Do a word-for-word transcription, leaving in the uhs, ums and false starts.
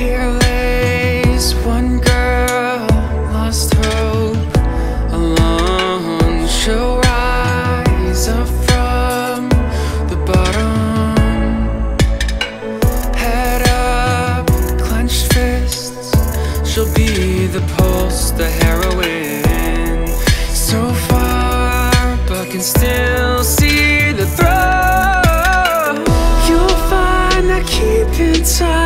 Here lays one girl, lost hope, alone. She'll rise up from the bottom, head up, clenched fists. She'll be the pulse, the heroine. So far, but can still see the throw. You'll find that keep inside.